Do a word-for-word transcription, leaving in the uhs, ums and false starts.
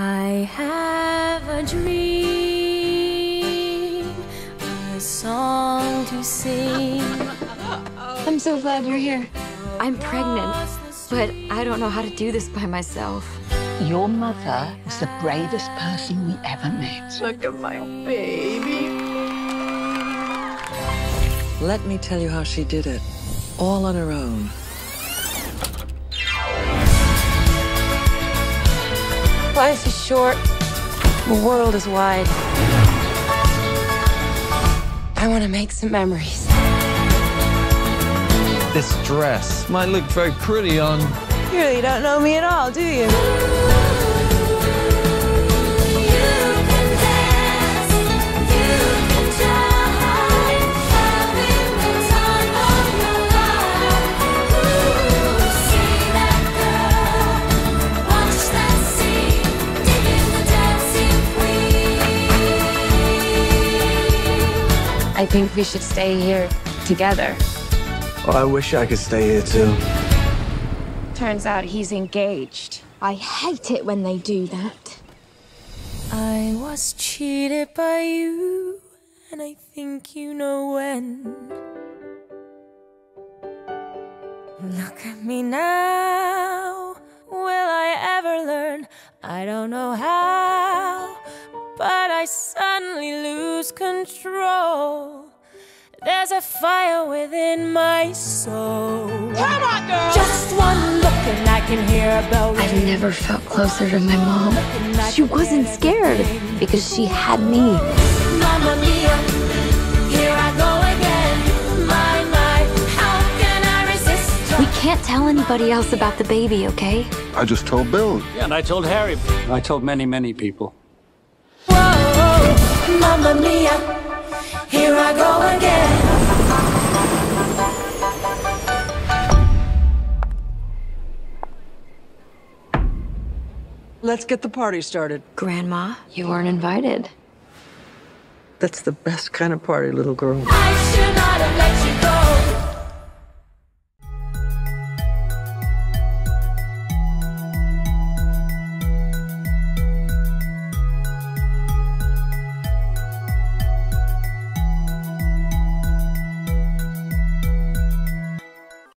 I have a dream, a song to sing. I'm so glad you're here. I'm pregnant, but I don't know how to do this by myself. Your mother was the bravest person we ever met. Look at my baby. Let me tell you how she did it, all on her own. Life is short, the world is wide. I want to make some memories. This dress might look very pretty on... You really don't know me at all, do you? I think we should stay here together. Well, I wish I could stay here too. Turns out he's engaged. I hate it when they do that. I was cheated by you, and I think you know when. Look at me now. Will I ever learn? I don't know how, but I suddenly lose control. There's a fire within my soul. Come on, girl! Just one look and I can hear a bell. I've never felt closer to my mom. She wasn't scared because she had me. Mamma Mia, here I go again. My, my, how can I resist? We can't tell anybody else about the baby, okay? I just told Bill. Yeah, and I told Harry. I told many, many people. Whoa, whoa. Mamma Mia, here I go again. Let's get the party started. Grandma, you weren't invited. That's the best kind of party, little girl. I